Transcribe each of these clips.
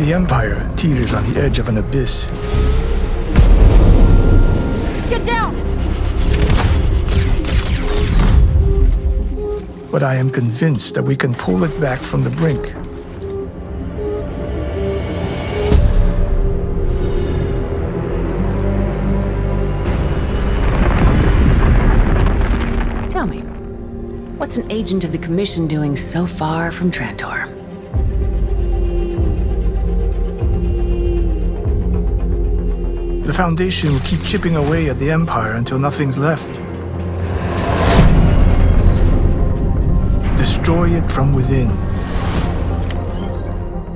The Empire teeters on the edge of an abyss. Get down! But I am convinced that we can pull it back from the brink. Tell me, what's an agent of the Commission doing so far from Trantor? The Foundation will keep chipping away at the Empire until nothing's left. Destroy it from within.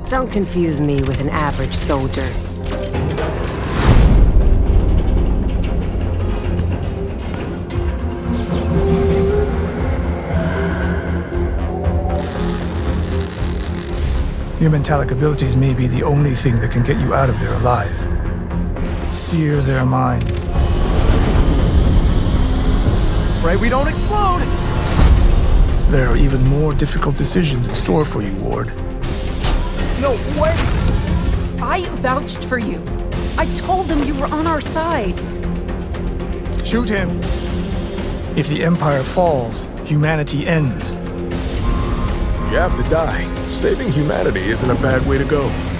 Don't confuse me with an average soldier. Your metallic abilities may be the only thing that can get you out of there alive. Sear their minds. Pray we don't explode! There are even more difficult decisions in store for you, Ward. No way! I vouched for you. I told them you were on our side. Shoot him. If the Empire falls, humanity ends. You have to die. Saving humanity isn't a bad way to go.